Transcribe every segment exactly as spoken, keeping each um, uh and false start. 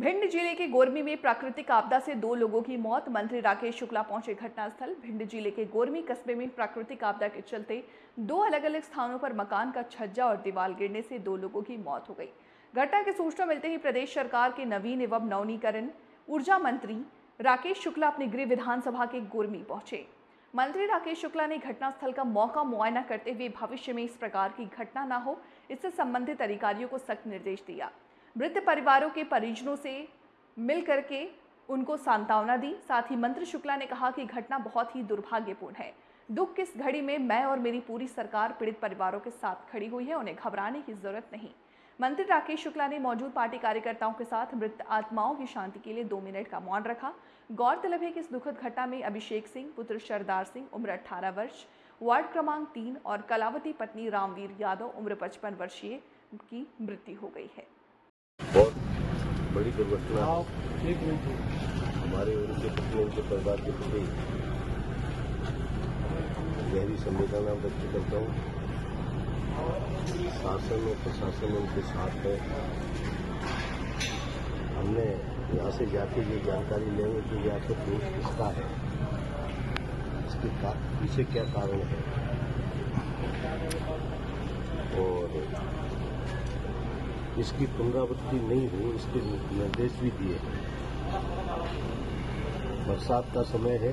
भिंड जिले के गोरमी में प्राकृतिक आपदा से दो लोगों की मौत। मंत्री राकेश शुक्ला पहुंचे घटनास्थल। भिंड जिले के गोरमी कस्बे में प्राकृतिक आपदा के चलते दो अलग अलग स्थानों पर मकान का छज्जा और दीवार गिरने से दो लोगों की मौत हो गई। घटना की सूचना मिलते ही प्रदेश सरकार के नवीन एवं नवीनीकरण ऊर्जा मंत्री राकेश शुक्ला अपने गृह विधानसभा के गोरमी पहुंचे। मंत्री राकेश शुक्ला ने घटनास्थल का मौका मुआयना करते हुए भविष्य में इस प्रकार की घटना न हो, इससे संबंधित अधिकारियों को सख्त निर्देश दिया। मृत परिवारों के परिजनों से मिल करके उनको सांत्वना दी। साथ ही मंत्री शुक्ला ने कहा कि घटना बहुत ही दुर्भाग्यपूर्ण है। दुख किस घड़ी में मैं और मेरी पूरी सरकार पीड़ित परिवारों के साथ खड़ी हुई है, उन्हें घबराने की जरूरत नहीं। मंत्री राकेश शुक्ला ने मौजूद पार्टी कार्यकर्ताओं के साथ मृत आत्माओं की शांति के लिए दो मिनट का मौन रखा। गौरतलब है कि इस दुखद घटना में अभिषेक सिंह पुत्र सरदार सिंह उम्र अठारह वर्ष वार्ड क्रमांक तीन और कलावती पत्नी रामवीर यादव उम्र पचपन वर्षीय की मृत्यु हो गई है। बहुत बड़ी दुर्घटना हमारे उनके प्रति उनके परिवार के प्रति गहरी संवेदना व्यक्त करता हूँ। शासन और प्रशासन उनके साथ है। हमने यहाँ से जाके ये जानकारी लेंगे कि यहाँ पर दोष किसका है, इसके पीछे क्या कारण है और इसकी पुनरावृत्ति नहीं हो इसके निर्देश भी दिए। बरसात का समय है,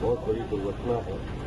बहुत बड़ी दुर्घटना है।